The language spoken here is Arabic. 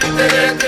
تلقي